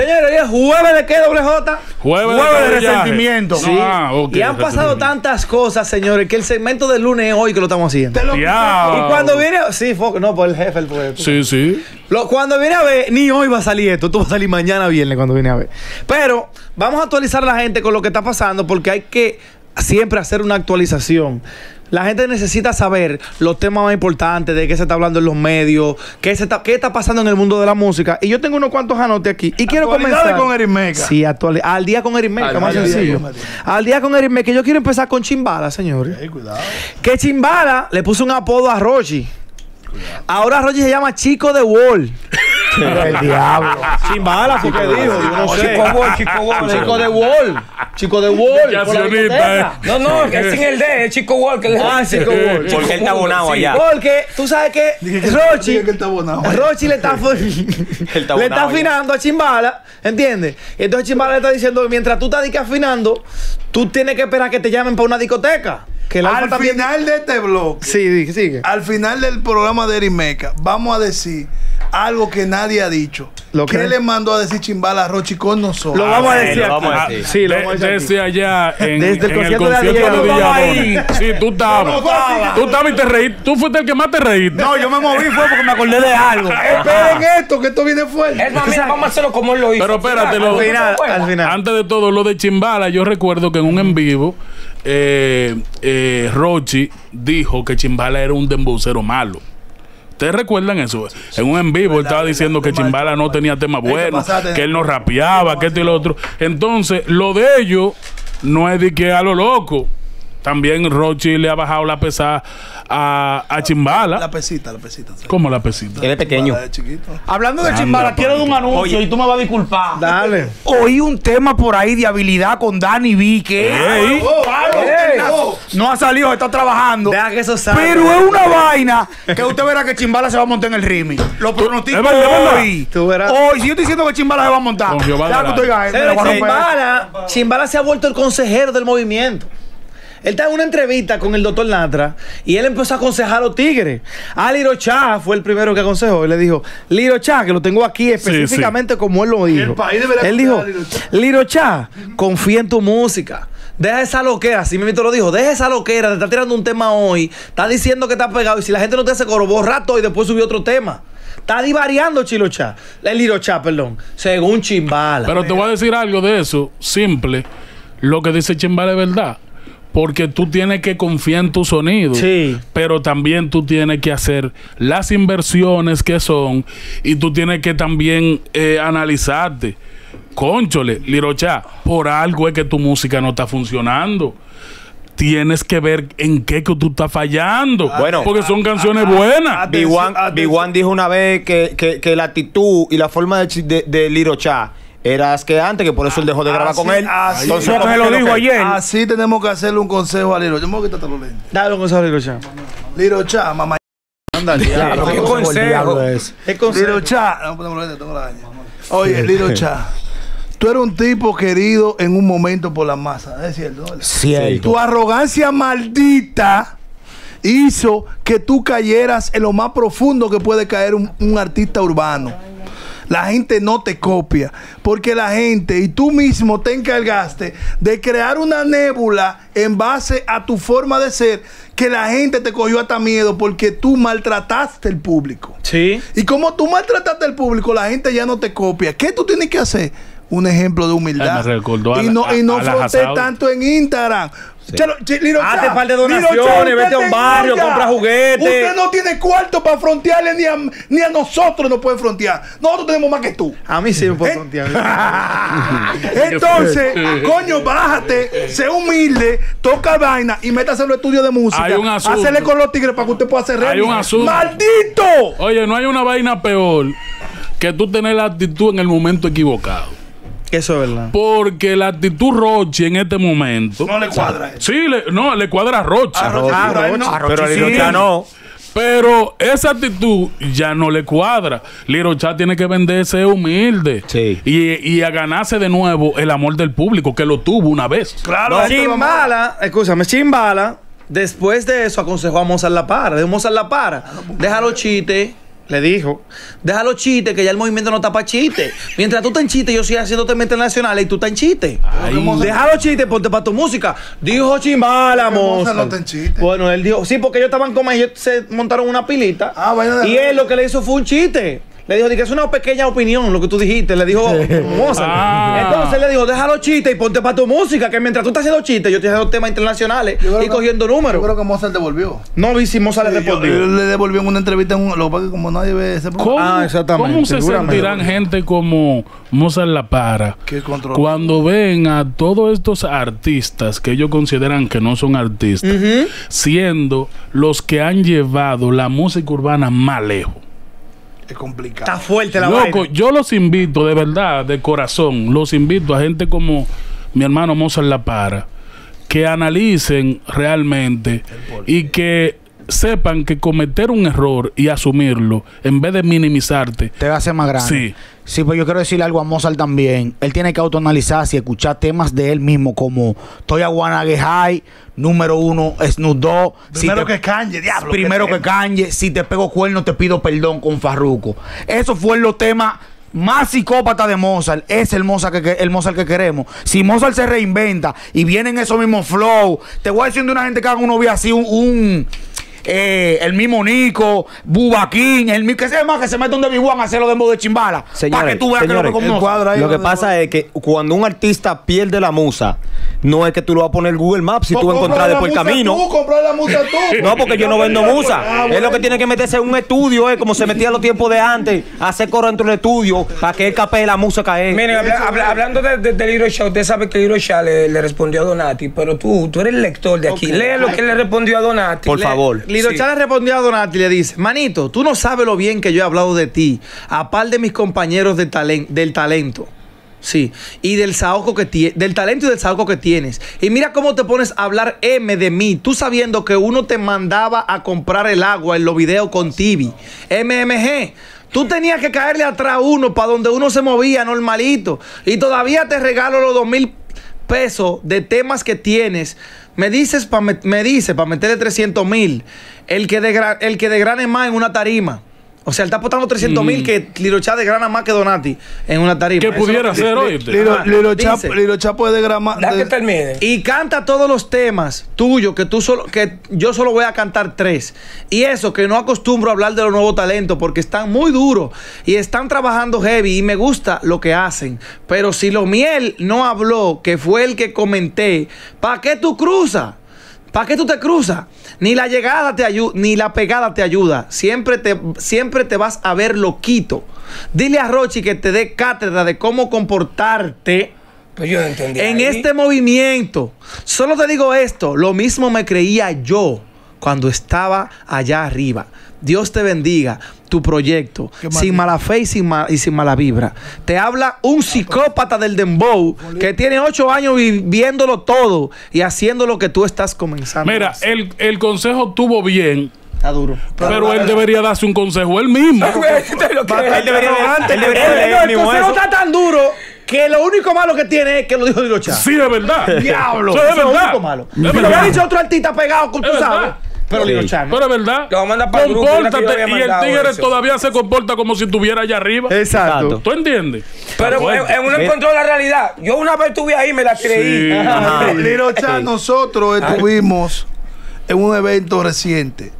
Señores, hoy es jueves de qué, doble J. Jueves de resentimiento. Sí. Ah, okay, y han pasado tantas cosas, señores, que el segmento del lunes es hoy que lo estamos haciendo. Y cuando viene... Sí, no, por el jefe, el poder. Sí, sí. Cuando viene a ver, ni hoy va a salir esto. Esto va a salir mañana viernes cuando viene a ver. Pero vamos a actualizar a la gente con lo que está pasando porque hay que siempre hacer una actualización. La gente necesita saber los temas más importantes, de qué se está hablando en los medios, qué está pasando en el mundo de la música. Y yo tengo unos cuantos anotes aquí. Y quiero comenzar con Eric Meca. Sí, al día con Eric Meca, más sencillo. Al día con Eric Meca. Yo quiero empezar con Chimbala, señores. Hey, cuidado. Que Chimbala le puso un apodo a Roji. Ahora Roji se llama Chico de Wall. El diablo. Chimbala, ¿qué dijo? Yo no sé. Chico de Wall. Chico de Wall. No, es sin el D, es Chico Wall. Ah, Chico Wall. Porque él está abonado allá. Porque tú sabes que Rochi le está afinando a Chimbala, ¿entiendes? Entonces Chimbala le está diciendo, mientras tú estás afinando, tú tienes que esperar que te llamen para una discoteca. Al final de este bloque, sí, sigue. Al final del programa de Eric Meca, vamos a decir algo que nadie ha dicho. ¿Qué le mandó a decir Chimbala a Rochy con nosotros? Lo vamos a decir aquí. Sí, lo vamos a decir. Desde allá, desde el concierto de Villadona. Sí, tú estabas. Tú estabas y te reíste. Tú fuiste el que más te reíste. No, yo me moví, fue porque me acordé de algo. Esperen esto, que esto viene fuerte. Es más, mira, vamos a hacerlo como él lo hizo. Pero espérate, al final. Antes de todo, lo de Chimbala, yo recuerdo que en un en vivo, Rochy dijo que Chimbala era un dembocero malo. ¿Ustedes recuerdan eso? En un en vivo él estaba diciendo que Chimbala no tenía temas buenos, que él no rapeaba, que esto y lo otro. Entonces, lo de ellos no es de que a lo loco. También Rochy le ha bajado la pesada a Chimbala. La pesita. ¿Sí? ¿Cómo la pesita? Él es pequeño. Hablando de Chimbala, quiero de un anuncio. Oye, y tú me vas a disculpar. Dale. Oí un tema por ahí de habilidad con Danny B. ¿Qué? No ha salido, está trabajando. Deja que eso salga. Pero es una vaina que usted verá que Chimbala se va a montar en el Rimi. Lo pronostico hoy. Hoy, si yo estoy diciendo que Chimbala se va a montar. Chimbala se ha vuelto el consejero del movimiento. Él está en una entrevista con el Dotol Nastra y él empezó a aconsejar a los tigres. A Lirochá fue el primero que aconsejó. Él le dijo, Lirochá, que lo tengo aquí específicamente como él lo dijo. Él dijo, Lirochá, confía en tu música. Deja esa loquera, si mi mito lo dijo, deja esa loquera, te está tirando un tema hoy, está diciendo que está pegado y si la gente no te hace coro, borra todo y después subió otro tema. Está divariando Lirochá, perdón, según Chimbala. Pero te voy a decir algo de eso, simple, lo que dice Chimbala es verdad. Porque tú tienes que confiar en tu sonido, pero también tú tienes que hacer las inversiones que son y tú tienes que también analizarte. Cónchole, Lirochá, por algo es que tu música no está funcionando. Tienes que ver en qué que tú estás fallando. Bueno, porque son canciones buenas. B1 dijo una vez que la actitud y la forma de Lirochá era asqueante, que por eso él dejó de grabar con él. Entonces, como él lo dijo ayer. Así tenemos que hacerle un consejo a Lirochá. Yo me voy a quitar los lentes. Dale un consejo a Lirochá. Lirochá, mamá. Ándale. ¿Qué consejo? Lirochá. No podemos los lentes, tengo la daña. Oye, Lirochá. Tú eres un tipo querido en un momento por la masa. ¿Es cierto? Cierto. Tu arrogancia maldita hizo que tú cayeras en lo más profundo que puede caer un artista urbano. La gente no te copia, porque la gente y tú mismo te encargaste de crear una nébula en base a tu forma de ser, que la gente te cogió hasta miedo porque tú maltrataste el público. Sí. Y como tú maltrataste al público, la gente ya no te copia. ¿Qué tú tienes que hacer? Un ejemplo de humildad. Y no frontes tanto en Instagram. Sí. Hazte par de donaciones, vete a un barrio, compra juguetes. Usted no tiene cuarto para frontearle, ni a nosotros nos pueden frontear. Nosotros tenemos más que tú. A mí sí me pueden frontear. Entonces, coño, bájate, sé humilde, toca vaina y métase en los estudios de música. Hay un asunto. Hacele con los tigres para que usted pueda hacer remis. Hay un asunto. ¡Maldito! Oye, no hay una vaina peor que tú tener la actitud en el momento equivocado. Eso es verdad. Porque la actitud Rochy en este momento no le cuadra. Sí, le cuadra a Rochy. Pero pero esa actitud ya no le cuadra. Lirochá tiene que venderse humilde. Sí. Y a ganarse de nuevo el amor del público, que lo tuvo una vez. Claro, Chimbala, escúchame, Chimbala Después de eso aconsejó a Mozart La Para. Dijo, Mozart La Para, deja los chistes. Le dijo, deja los chistes, que ya el movimiento no está para chistes. Mientras tú estás en chistes, yo sigo haciéndote mente nacional y tú estás en chistes. Deja los chistes, ponte para tu música. Dijo Chimbala, Mozart. No está en chistes. Bueno, él dijo, sí, porque ellos estaban como ellos se montaron una pilita. Ah, bueno, y él lo que le hizo fue un chiste. Le dijo, que es una pequeña opinión lo que tú dijiste. Le dijo, Mozart. Entonces le dijo, deja los chistes y ponte para tu música, que mientras tú estás haciendo chistes, yo estoy haciendo temas internacionales y cogiendo números. Yo creo que Mozart devolvió. No vi si Mozart le respondió. Yo le devolvió en una entrevista, lo que pasa es que como nadie ve ese programa. Ah, exactamente. ¿Cómo se sentirán gente como Mozart La Para cuando ven a todos estos artistas que ellos consideran que no son artistas, siendo los que han llevado la música urbana más lejos? Es complicado. Está fuerte la vaina. Loco, yo los invito, de verdad, de corazón, los invito a gente como mi hermano Mozart La Para, que analicen realmente y que sepan que cometer un error y asumirlo, en vez de minimizarte, te va a hacer más grande. Sí. Sí, pues yo quiero decirle algo a Mozart también. Él tiene que autoanalizarse y escuchar temas de él mismo, como Toya Guanaguejay, número 1, Snoop Dogg. Primero que Kanye, diablo. Primero que Kanye, si te pego cuerno, te pido perdón con Farruko. Eso fue los temas más psicópata de Mozart. Es el Mozart que queremos. Si Mozart se reinventa y vienen esos mismos flow, te voy a decir de una gente que haga un novio así, el mismo Nico, Bubaquín, el mismo que sea más que se mete un Debbie One a hacer los demos de Chimbala. Para que tú veas señores, que lo cuadro ahí. Lo que pasa es que cuando un artista pierde la musa, no es que tú lo vas a poner Google Maps si tú encontrás después el camino. Comprar la musa tú. No, porque yo no vendo musa. Es lo que tiene que meterse en un estudio, como se metía los tiempos de antes, hacer coro dentro del estudio para que él capee la musa caer. Miren, hablando del Hero Show, usted sabe que el Hero Show le respondió a Donaty, pero tú eres el lector de aquí. Lee lo que le respondió a Donaty. Por favor. Lido Chávez respondió a Donaty y le dice, manito, tú no sabes lo bien que yo he hablado de ti, a par de mis compañeros del talento. Sí, y del talento y del saoco que tienes. Y mira cómo te pones a hablar de mí, tú sabiendo que uno te mandaba a comprar el agua en los videos con Tibi. MMG. Tú tenías que caerle atrás a uno para donde uno se movía normalito. Y todavía te regalo los 2,000 pesos de temas que tienes. Me dice para meterle 300,000 el que degrane más en una tarima. O sea, él está apostando 300,000 que Lilo Chá degrana más que Donaty en una tarima. Que pudiera ser hoy. Lilo Chá puede degranar. Deja que termine. Y canta todos los temas tuyos, que yo solo voy a cantar 3. Y eso, que no acostumbro a hablar de los nuevos talentos, porque están muy duros y están trabajando heavy y me gusta lo que hacen. Pero si lo miel no habló, que fue el que comenté, ¿para qué tú cruzas? ¿Para qué tú te cruzas? Ni la llegada te ayuda, ni la pegada te ayuda. Siempre te vas a ver loquito. Dile a Rochy que te dé cátedra de cómo comportarte. Pues yo no entendí en este movimiento. Solo te digo esto. Lo mismo me creía yo cuando estaba allá arriba. Dios te bendiga tu proyecto. Sin mala fe y sin mala vibra. Te habla un psicópata del dembow que tiene 8 años viviéndolo todo y haciendo lo que tú estás comenzando. Mira, el consejo tuvo bien. Está duro. Pero él debería darse un consejo él mismo. El consejo está tan duro que lo único malo que tiene es que lo dijo Lilo Chá. Sí, es verdad. Diablo. Eso es lo único malo. Lo había dicho otro artista pegado con tu sabes. Pero sí. Chano, pero es verdad. Compórtate y el tigre todavía se comporta como si estuviera allá arriba. Exacto. ¿Tú entiendes? Pero uno encontró la realidad. Yo una vez estuve ahí y me la creí. Sí. Lilo Chá, nosotros estuvimos en un evento reciente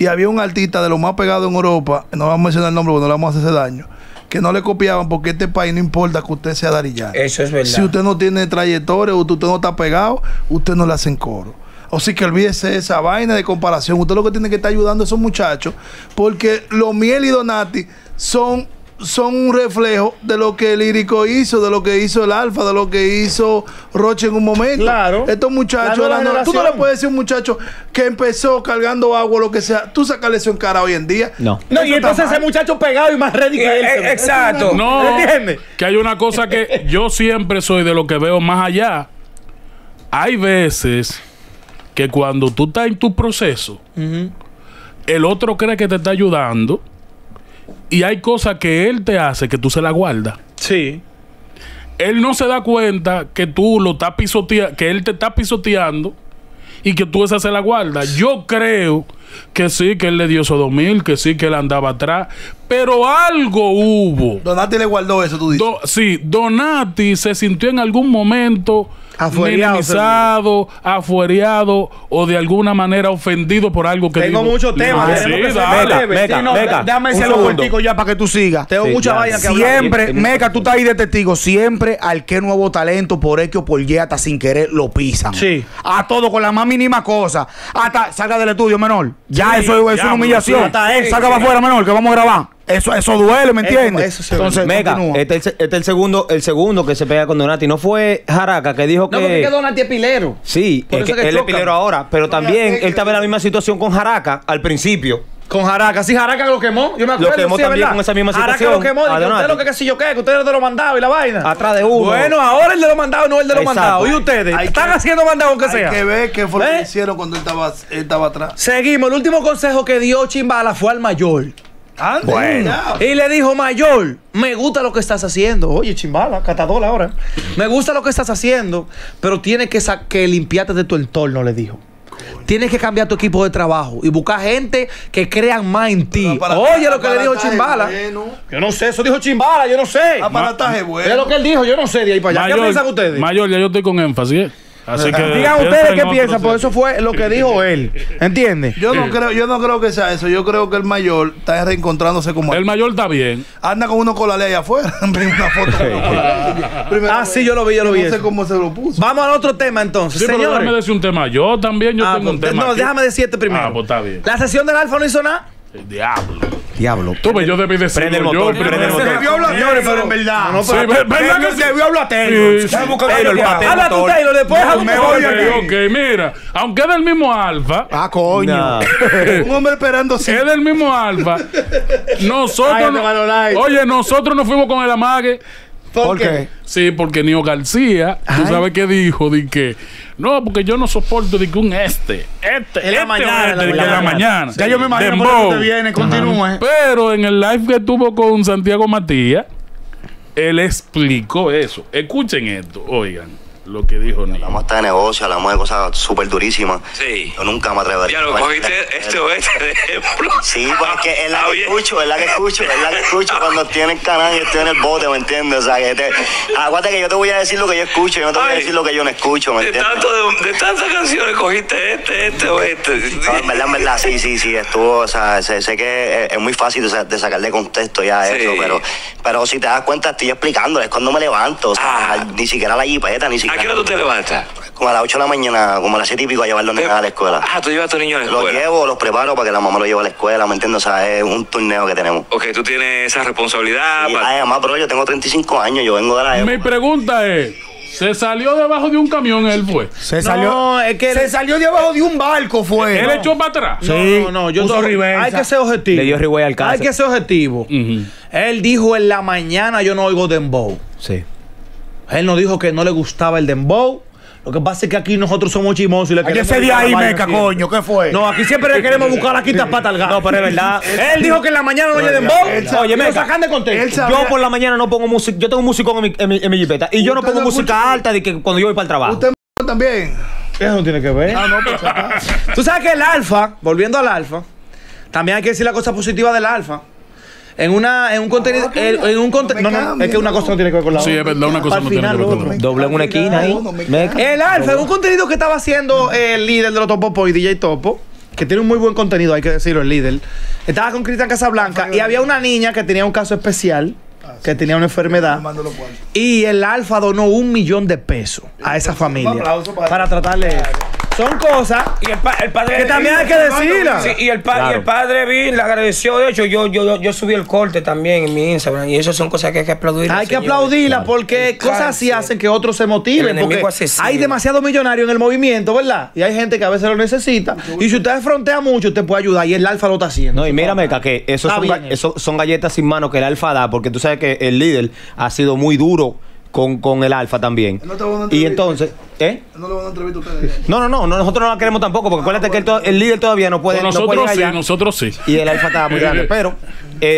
y había un artista de los más pegados en Europa, no vamos a mencionar el nombre porque no le vamos a hacer daño, que no le copiaban porque este país no importa que usted sea darillano. Eso es verdad. Si usted no tiene trayectoria o usted no está pegado, usted no le hacen coro. O sí que olvídese esa vaina de comparación. Usted lo que tiene que estar ayudando a esos muchachos, porque los Miel y Donaty son un reflejo de lo que el Lírico hizo, de lo que hizo el Alfa, de lo que hizo Roche en un momento. Claro. Estos muchachos, tú no le puedes decir a un muchacho que empezó cargando agua o lo que sea, tú sacarle eso en cara hoy en día. No, y entonces ese muchacho pegado y más ready que él. Exacto. No, ¿entiendes? Que hay una cosa que yo siempre soy de lo que veo más allá. Hay veces que cuando tú estás en tu proceso, el otro cree que te está ayudando y hay cosas que él te hace que tú se la guardas. Sí. Él no se da cuenta que él te está pisoteando y que tú esa se la guardas. Yo creo que sí, que él le dio esos 2000, que sí, que él andaba atrás, pero algo hubo. Donaty le guardó eso, tú dices. Sí, Donaty se sintió en algún momento minimizado, afuereado o de alguna manera ofendido por algo que tengo muchos temas. Déjame decirlo contigo ya para que tú sigas. Tengo mucha vaina que hablar. Siempre, Meca, tú estás ahí de testigo. Siempre al que nuevo talento, por X o por Y, hasta sin querer lo pisan. Sí. A todo, con la más mínima cosa. Hasta salga del estudio, menor. Ya, sí, eso es una humillación. Saca para afuera, menor, que vamos a grabar. Eso duele, ¿me entiendes? Entonces, Meca, este es el segundo que se pega con Donaty. No fue Haraca que dijo que... No, porque Donaty es pilero. Sí, es que él es pilero ahora. Pero también él estaba en la misma situación con Haraca al principio. Con Haraca, sí, Haraca lo quemó. Yo me acuerdo. Lo quemó sí, también, ¿verdad? Con esa misma situación. Haraca lo quemó. Dijo, usted lo que sé yo qué, que ustedes de lo mandado y la vaina. Atrás de uno. Bueno, ahora el de lo mandado no el de lo mandado. Y ustedes están haciendo mandado aunque sea. Hay que ver qué fue lo que hicieron cuando él estaba atrás. Seguimos. El último consejo que dio Chimbala fue al mayor. Bueno. Y le dijo, mayor, me gusta lo que estás haciendo. Oye, Chimbala, catador ahora. Me gusta lo que estás haciendo, pero tienes que limpiarte de tu entorno, le dijo. Tienes que cambiar tu equipo de trabajo y buscar gente que crean más en ti. Oye, lo que le dijo Chimbala. Bueno. Yo no sé, eso dijo Chimbala, yo no sé. Aparataje bueno. Es lo que él dijo, yo no sé de ahí para allá. ¿Qué piensan ustedes? Mayor, ya yo estoy con énfasis. Así que digan ustedes qué piensan, por eso fue lo que dijo él. ¿Entiendes? Yo no creo que sea eso. Yo creo que el mayor está reencontrándose como el mayor está bien. Anda con uno con la ley afuera. Una foto con ah, sí, yo lo vi. No sé cómo se lo puso. Vamos al otro tema entonces. Sí, señores, déjame decir un tema. Yo también, tengo un tema. No, aquí. Déjame decirte primero. Ah, pues está bien. La sesión del Alfa no hizo nada. El diablo. Tú ves, yo debí decir. Prende el motor, Se debió hablar, señores, pero en verdad. ¿Verdad que se debió hablar? Habla tú, Taylor, después me voy a ir. Ok, mira, aunque es del mismo Alfa. Ah, coño. Un hombre esperando sí. Es del mismo Alfa. Nosotros nos fuimos con el amague. ¿Por qué? Sí, porque Nio García, tú sabes qué dijo, de que no, porque yo no soporto de que en la mañana. Ya yo me imagino por dónde viene, continúe. Pero en el live que tuvo con Santiago Matías, él explicó eso. Escuchen esto, oigan lo que dijo Nio. Hablamos de negocio, hablamos de cosas súper durísimas. Sí. Yo nunca me atrevería. Ya lo cogiste de ejemplo. Sí, porque es la que escucho, es la que escucho cuando tiene el canal y estoy en el bote, ¿me entiendes? O sea, que aguante que yo te voy a decir lo que yo escucho, yo no te voy a decir lo que yo no escucho, ¿me entiendes? De tantas canciones cogiste este. No, en verdad, sí, estuvo, o sea, sé que es muy fácil de sacar de contexto ya eso, pero si te das cuenta, estoy explicándoles cuando me levanto, o sea, ni siquiera la jipeta, ni siquiera. ¿A qué hora tú te levantas? Como a las 8 de la mañana, como a las 7 y pico a llevar los niños a la escuela. Ah, tú llevas a tus niños a la escuela. Los llevo, los preparo para que la mamá los lleve a la escuela, ¿me entiendes? O sea, es un torneo que tenemos. Ok, tú tienes esa responsabilidad. Y, además, bro, yo tengo 35 años, yo vengo de la época. Mi pregunta es... Se salió debajo de un camión, él fue. Se salió debajo de un barco, fue. Él echó para atrás. Sí. No, yo hay que ser objetivo. Le dio reversa al caso. Hay que ser objetivo. Él dijo en la mañana, yo no oigo dembow. Sí. Él nos dijo que no le gustaba el dembow. Lo que pasa es que aquí nosotros somos chimosos y le queremos... Ese día ahí, Meca, coño, ¿qué fue? No, aquí siempre le queremos buscar la quinta pata al gato. No, pero es verdad. Él dijo que en la mañana no oye dembow. Oye, Meca, sacan de contexto. Yo por la mañana no pongo música... Yo tengo un musicón en mi jipeta. Y yo no pongo música alta de que cuando yo voy para el trabajo. ¿Usted también? Eso no tiene que ver. Ah, no, pues acá. Tú sabes que el Alfa, volviendo al Alfa, también hay que decir la cosa positiva del Alfa. En un contenido... es que una cosa no tiene que ver con la otra. Sí, es verdad, una cosa no tiene que ver con la otra. Doble en una esquina ahí. El Alfa, un contenido que estaba haciendo el líder de los Topo Boys, DJ Topo, que tiene un muy buen contenido, hay que decirlo, el líder. Estaba con Cristian Casablanca y había una niña que tenía un caso especial, que tenía una enfermedad. Y el Alfa donó 1 millón de pesos a esa familia para tratarle... Son cosas y el padre que también hay que decirla. Sí, y el padre Bill le agradeció. De hecho, yo subí el corte también en mi Instagram. Y eso son cosas que hay que aplaudir. Hay que aplaudirla porque cosas así hacen que otros se motiven. Porque hay demasiados millonarios en el movimiento, ¿verdad? Y hay gente que a veces lo necesita. Y si usted frontea mucho, usted puede ayudar. Y el Alfa lo está haciendo. No, y mírame, que eso son galletas sin mano que el Alfa da. Porque tú sabes que el líder ha sido muy duro con el Alfa también. Y entonces... ¿Eh? No le van a entrevistar a ustedes. No, nosotros no la queremos tampoco, porque acuérdate que el líder todavía no puede. Nosotros sí. Y el Alfa estaba muy grande. Pero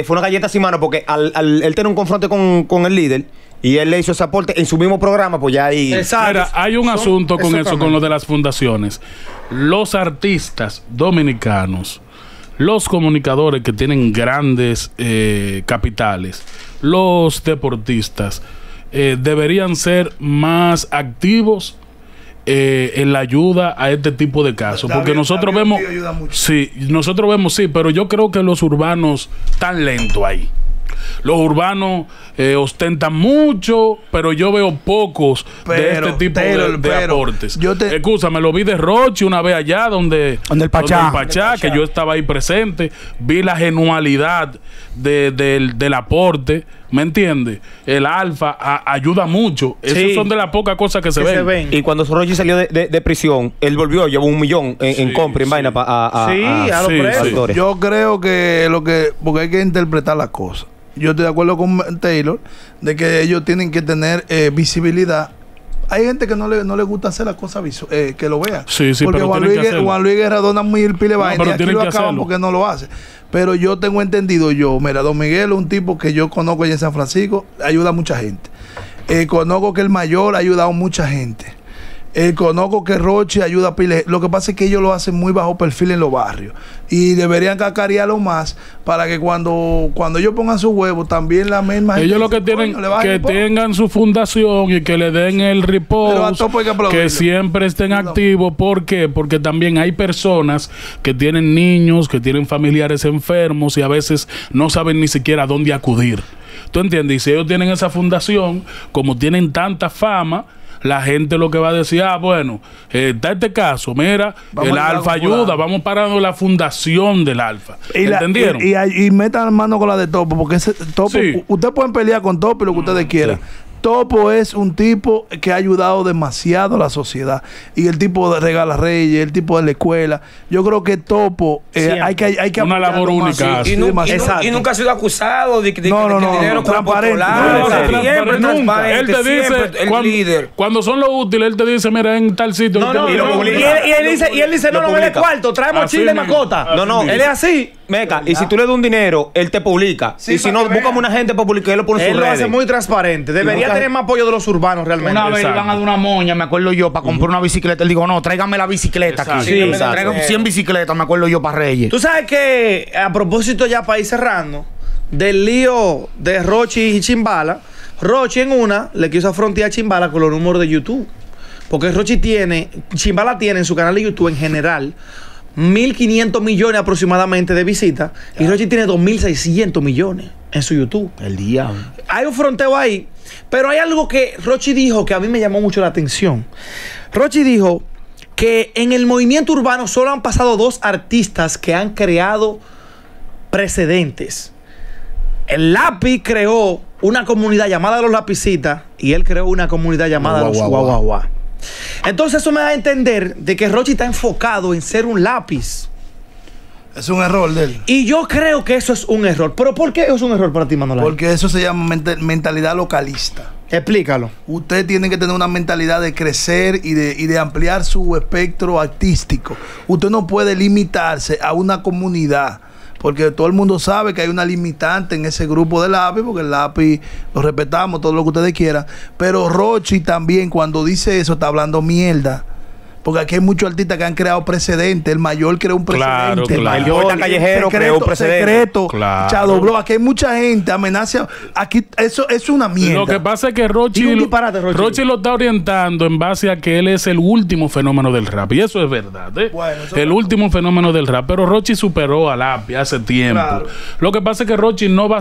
fue una galleta sin mano, porque al tener un confronto con el líder, y él le hizo ese aporte en su mismo programa, pues ya ahí... Mira, hay un asunto con eso, con lo de las fundaciones. Los artistas dominicanos, los comunicadores que tienen grandes capitales, los deportistas, deberían ser más activos en la ayuda a este tipo de casos, porque nosotros vemos, sí, pero yo creo que los urbanos están lentos ahí. Los urbanos ostentan mucho, pero yo veo pocos de este tipo de aportes. Escúchame, lo vi de Rochy una vez allá donde el Pachá, que yo estaba ahí presente, vi la genualidad del aporte, ¿me entiendes? El Alfa ayuda mucho. Esas son de las pocas cosas que se ven. Y cuando Rochy salió de prisión, él volvió, llevó 1 millón en compra, en vaina a los presos. Yo creo que porque hay que interpretar las cosas. Yo estoy de acuerdo con Taylor de que ellos tienen que tener visibilidad. Hay gente que no le gusta hacer las cosas que lo vea. Sí, porque pero Juan Luis Guerra dona mil pile vaina, y aquí lo acaban porque no lo hace. Pero yo tengo entendido mira, Don Miguel es un tipo que yo conozco allá en San Francisco, ayuda a mucha gente. Conozco que el Mayor ha ayudado a mucha gente. Conozco que Rochy ayuda a pile. Lo que pasa es que ellos lo hacen muy bajo perfil en los barrios. Y deberían cacarearlo más para que cuando ellos pongan sus huevos, también la misma gente. Ellos lo que tienen que tengan su fundación y que le den el reposo, que siempre estén activos. ¿Por qué? Porque también hay personas que tienen niños, que tienen familiares enfermos y a veces no saben ni siquiera a dónde acudir. ¿Tú entiendes? Y si ellos tienen esa fundación, como tienen tanta fama, la gente lo que va a decir, bueno, está este caso, mira, el Alfa ayuda, vamos parando la fundación del Alfa. ¿Entendieron? Y metan mano con la de Topo, porque ese Topo, ustedes pueden pelear con Topo y lo que ustedes quieran. Sí. Topo es un tipo que ha ayudado demasiado a la sociedad. Y el tipo de regala reyes, el tipo de la escuela. Yo creo que Topo hay que una labor única. Y nunca ha sido acusado de que el dinero transparente. Él te dice, el líder, cuando son los útiles, él te dice, mira, en tal sitio. Y él dice, no vale cuarto, traemos chile de mascota. Él es así. Meca, y si tú le das un dinero, él te publica. Y si no, buscamos una gente para publicar, él lo pone en sus redes. Él lo hace muy transparente. Debería tener más apoyo de los urbanos realmente. Una vez iban a dar una moña, me acuerdo yo, para comprar una bicicleta. Él dijo, no, tráigame la bicicleta aquí. Tráigame 100 bicicletas, me acuerdo yo, para Reyes. Tú sabes que, a propósito ya para ir cerrando, del lío de Rochy y Chimbala, Rochy en una le quiso afrontar a Chimbala con los números de YouTube. Porque Rochy tiene, Chimbala tiene en su canal de YouTube en general 1.500 millones aproximadamente de visitas y Rochy tiene 2.600 millones en su YouTube. El diablo. Hay un fronteo ahí, pero hay algo que Rochy dijo que a mí me llamó mucho la atención. Rochy dijo que en el movimiento urbano solo han pasado 2 artistas que han creado precedentes. El Lápiz creó una comunidad llamada Los Lapicitas y él creó una comunidad llamada Los Guaguaguá. Entonces eso me da a entender de que Rochy está enfocado en ser un lápiz. Es un error de él. Y yo creo que eso es un error. ¿Pero por qué es un error para ti, Manuel? Porque eso se llama mentalidad localista. Explícalo. Usted tiene que tener una mentalidad de crecer y de ampliar su espectro artístico. Usted no puede limitarse a una comunidad. Porque todo el mundo sabe que hay una limitante en ese grupo de Lápiz, porque el Lápiz lo respetamos, todo lo que ustedes quieran. Pero Rochy también, cuando dice eso, está hablando mierda. Porque aquí hay muchos artistas que han creado precedentes. El Mayor creó un precedente. El Mayor, Callejero, creó un precedente. Secreto, Chadobló. Aquí hay mucha gente. Amenaza. Aquí eso es una mierda. Lo que pasa es que Rochy lo está orientando en base a que él es el último fenómeno del rap. Y eso es verdad. Bueno, eso el último fenómeno del rap. Pero Rochy superó a Lápiz hace tiempo. Claro. Lo que pasa es que Rochy no va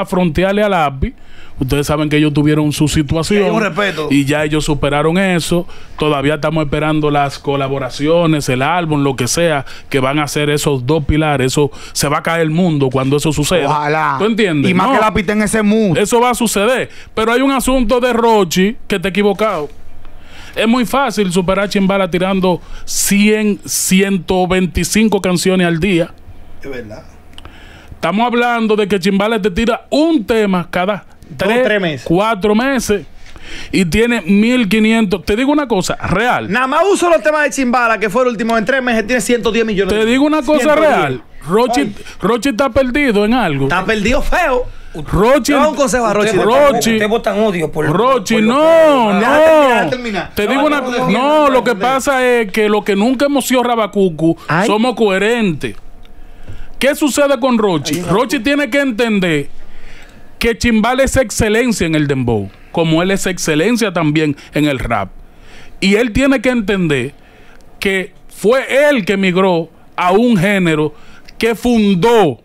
a frontearle a Lápiz. Ustedes saben que ellos tuvieron su situación y ya ellos superaron eso. Todavía estamos esperando las colaboraciones, el álbum, lo que sea, que van a hacer esos 2 pilares. Eso se va a caer el mundo cuando eso suceda. Ojalá. ¿Tú entiendes? Y más que la pita en ese mundo. Eso va a suceder. Pero hay un asunto de Rochy que te he equivocado. Es muy fácil superar a Chimbala tirando 100, 125 canciones al día. Es verdad. Estamos hablando de que Chimbala te tira un tema cada 3 meses, 4 meses y tiene 1.500. Te digo una cosa real. Nada más uso los temas de Chimbala, que fue el último en 3 meses, tiene 110 millones. Te digo una cosa real. Rochy está perdido en algo. Está perdido feo. Rochy, Ronco se va a Rochy. Te botan odio por Rochy, no. Te digo una cosa. No, lo que pasa es que lo que nunca hemos sido rabacucu, somos coherentes. ¿Qué sucede con Rochy? Rochy tiene que entender que Chimbala es excelencia en el dembow, como él es excelencia también en el rap. Y él tiene que entender que fue él que migró a un género que fundó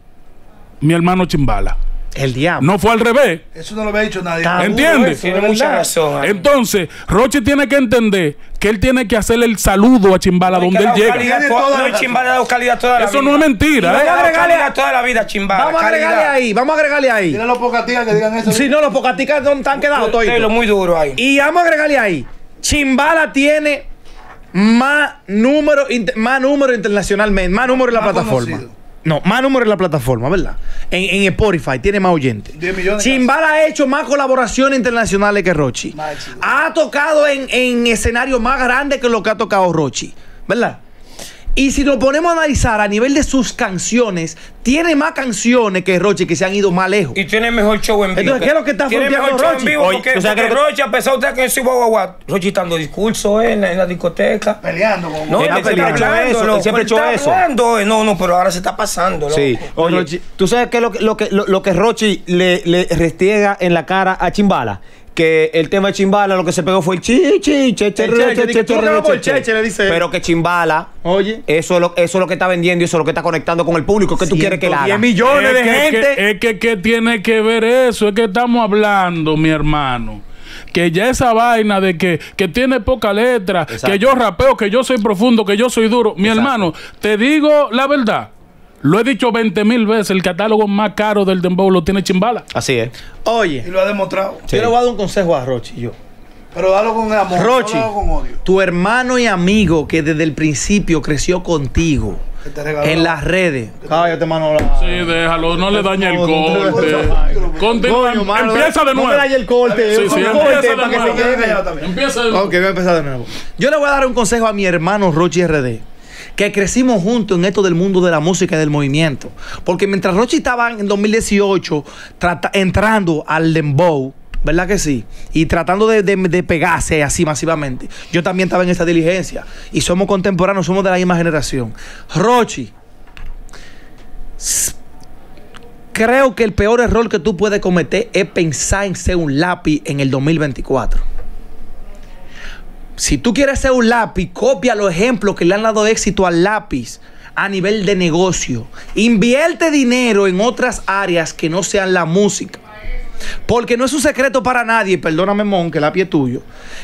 mi hermano Chimbala. El diablo. No fue al revés. Eso no lo había dicho nadie. ¿Entiendes? Tiene mucha razón. Entonces, Rochy tiene que entender que él tiene que hacerle el saludo a Chimbala donde él llega. Eso no es mentira. Vamos a agregarle toda la vida a Chimbala. Vamos a agregarle ahí. Vamos a agregarle ahí. Tienen los pocaticas que digan eso. Sí, no, los pocaticas están quedados todos. Muy duro ahí. Y vamos a agregarle ahí. Chimbala tiene más número internacionalmente, más número en la plataforma. No, más número en la plataforma, ¿verdad? En Spotify tiene más oyentes. Chimbala ha hecho más colaboraciones internacionales que Rochy. Ha tocado en escenarios más grandes que lo que ha tocado Rochy, ¿verdad? Y si lo ponemos a analizar a nivel de sus canciones, tiene más canciones que Rochy que se han ido más lejos. Y tiene mejor show en vivo. Entonces, ¿qué es lo que está fronteando Rochy? Porque Rochy, a pesar de que yo soy guaguaguá, Rochy dando discursos en la discoteca. Peleando. No, él siempre ha hecho eso. No, pero ahora se está pasando. Sí. Oye, Rochy, ¿tú sabes qué es lo que Rochy le restiega en la cara a Chimbala? Que el tema de Chimbala lo que se pegó fue el che, pero que Chimbala, oye, eso es lo que está vendiendo y eso es lo que está conectando con el público. ¿Qué tú quieres que le haga? 10 millones de gente. ¿Qué tiene que ver eso? Es que estamos hablando, mi hermano, que ya esa vaina de que tiene poca letra, exacto, que yo rapeo, que yo soy profundo, que yo soy duro. Mi, exacto, hermano, te digo la verdad. Lo he dicho 20.000 veces, el catálogo más caro del dembow lo tiene Chimbala. Así es. Oye. Y lo ha demostrado. Sí. Yo le voy a dar un consejo a Rochy, yo. Pero dalo con amor, Rochy, no con odio. Tu hermano y amigo que desde el principio creció contigo en las redes. Cállate, Manola. Sí, déjalo, no le dañe el corte. Continúa, empieza de nuevo. No le dañe el corte. Sí, empieza de nuevo. Ok, voy a empezar de nuevo. Yo le voy a dar un consejo a mi hermano Rochy RD, que crecimos juntos en esto del mundo de la música y del movimiento. Porque mientras Rochy estaba en 2018 entrando al dembow, ¿verdad que sí? Y tratando de pegarse así masivamente, yo también estaba en esa diligencia. Y somos contemporáneos, somos de la misma generación. Rochy, creo que el peor error que tú puedes cometer es pensar en ser un lápiz en el 2024. Si tú quieres ser un lápiz, copia los ejemplos que le han dado éxito al lápiz a nivel de negocio. Invierte dinero en otras áreas que no sean la música. Porque no es un secreto para nadie, perdóname, Mon, que el lápiz es tuyo,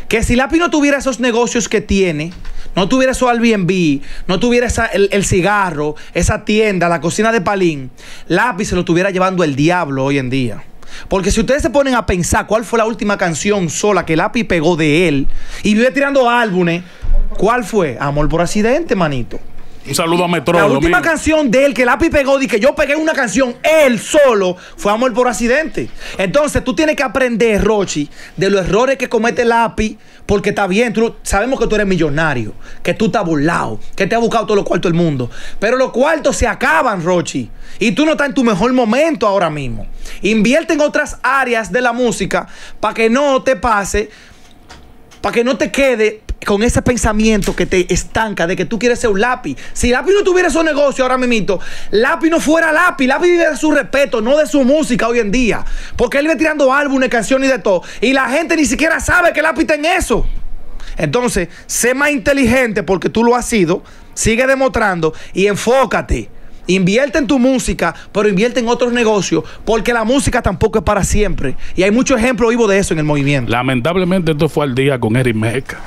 que si lápiz no tuviera esos negocios que tiene, no tuviera su Airbnb, no tuviera el cigarro, esa tienda, la cocina de Palín, lápiz se lo estuviera llevando el diablo hoy en día. Porque si ustedes se ponen a pensar cuál fue la última canción sola que Lápiz pegó de él y vive tirando álbumes, ¿cuál fue? Amor por Accidente, manito. Un saludo a Metro. La última canción de él que Lápiz pegó, y que yo pegué una canción él solo, fue Amor por Accidente. Entonces tú tienes que aprender, Rochy, de los errores que comete Lápiz, porque está bien, sabemos que tú eres millonario, que tú estás burlado, que te has buscado todos los cuartos del mundo, pero los cuartos se acaban, Rochy, y tú no estás en tu mejor momento ahora mismo. Invierte en otras áreas de la música para que no te pase, para que no te quede con ese pensamiento que te estanca de que tú quieres ser un lápiz. Si Lápiz no tuviera su negocio ahora mismo, Lápiz no fuera Lápiz. Lápiz vive de su respeto, no de su música hoy en día, porque él vive tirando álbumes, canciones y de todo, y la gente ni siquiera sabe que Lápiz está en eso. Entonces, sé más inteligente, porque tú lo has sido, sigue demostrando y enfócate. Invierte en tu música, pero invierte en otros negocios, porque la música tampoco es para siempre. Y hay muchos ejemplos vivos de eso en el movimiento. Lamentablemente, esto fue al día con Eric Meca.